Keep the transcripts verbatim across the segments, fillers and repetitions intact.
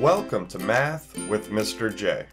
Welcome to Math with Mister J.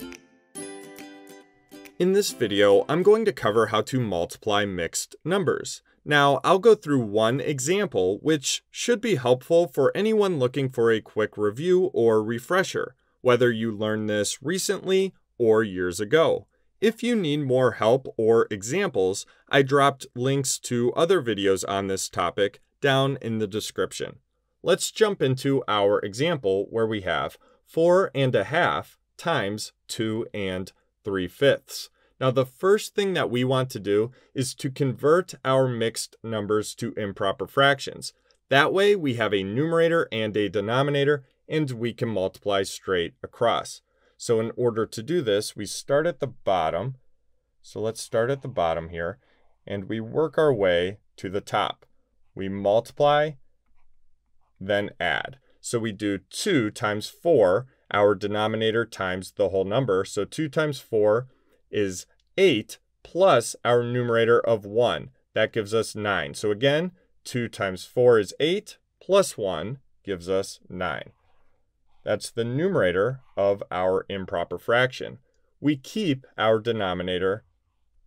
In this video, I'm going to cover how to multiply mixed numbers. Now, I'll go through one example, which should be helpful for anyone looking for a quick review or refresher, whether you learned this recently or years ago. If you need more help or examples, I dropped links to other videos on this topic down in the description. Let's jump into our example where we have four and a half times two and three fifths. Now, the first thing that we want to do is to convert our mixed numbers to improper fractions. That way we have a numerator and a denominator and we can multiply straight across. So in order to do this, we start at the bottom. So let's start at the bottom here and we work our way to the top. We multiply, then add. So we do two times four, our denominator times the whole number. So two times four is eight plus our numerator of one. That gives us nine. So again, two times four is eight plus one gives us nine. That's the numerator of our improper fraction. We keep our denominator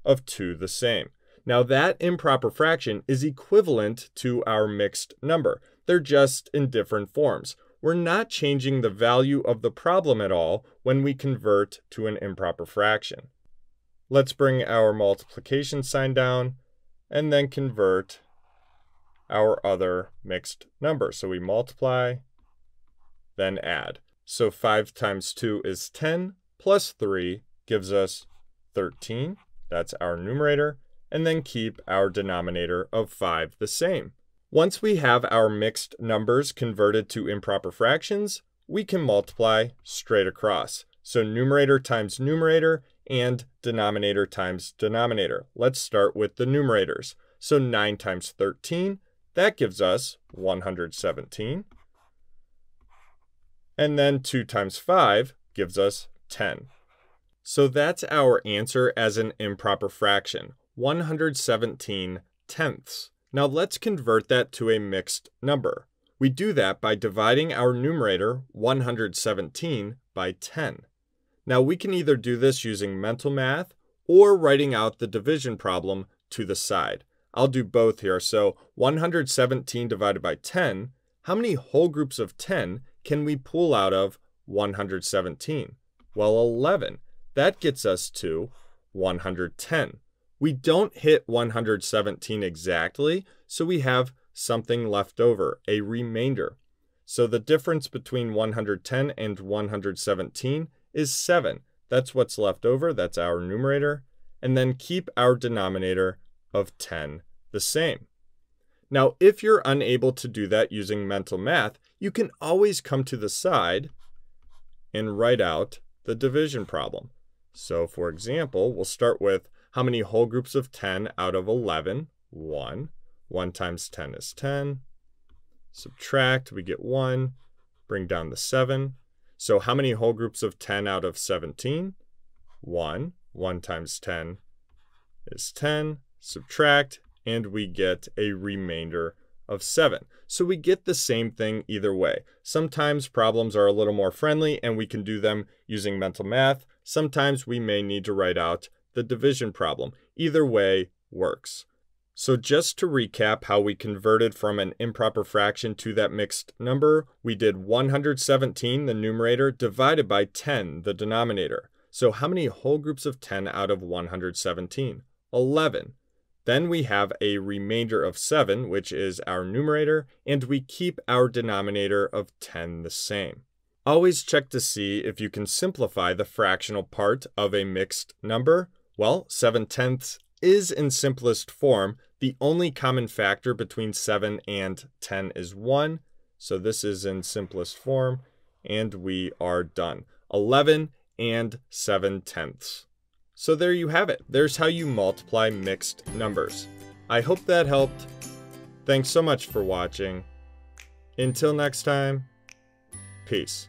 of two the same. Now that improper fraction is equivalent to our mixed number. They're just in different forms. We're not changing the value of the problem at all when we convert to an improper fraction. Let's bring our multiplication sign down and then convert our other mixed number. So we multiply, then add. So five times two is ten plus three gives us thirteen. That's our numerator. And then keep our denominator of five the same. Once we have our mixed numbers converted to improper fractions, we can multiply straight across. So numerator times numerator and denominator times denominator. Let's start with the numerators. So nine times thirteen, that gives us one hundred seventeen. And then two times five gives us ten. So that's our answer as an improper fraction, one hundred seventeen tenths. Now let's convert that to a mixed number. We do that by dividing our numerator, one hundred seventeen, by ten. Now we can either do this using mental math or writing out the division problem to the side. I'll do both here. So one hundred seventeen divided by ten, how many whole groups of ten can we pull out of one hundred seventeen? Well, eleven. That gets us to one hundred ten. We don't hit one hundred seventeen exactly, so we have something left over, a remainder. So the difference between one hundred ten and one hundred seventeen is seven. That's what's left over, that's our numerator, and then keep our denominator of ten the same. Now, if you're unable to do that using mental math, you can always come to the side and write out the division problem. So for example, we'll start with how many whole groups of ten out of eleven? one. one times ten is ten. Subtract, we get one. Bring down the seven. So how many whole groups of ten out of seventeen? one. one times ten is ten. Subtract, and we get a remainder of seven. So we get the same thing either way. Sometimes problems are a little more friendly and we can do them using mental math. Sometimes we may need to write out the division problem. Either way works. So just to recap how we converted from an improper fraction to that mixed number, we did one hundred seventeen, the numerator, divided by ten, the denominator. So how many whole groups of ten out of one hundred seventeen? eleven. Then we have a remainder of seven, which is our numerator, and we keep our denominator of ten the same. Always check to see if you can simplify the fractional part of a mixed number. Well, seven tenths is in simplest form. The only common factor between seven and ten is one. So this is in simplest form and we are done. eleven and seven tenths. So there you have it. There's how you multiply mixed numbers. I hope that helped. Thanks so much for watching. Until next time, peace.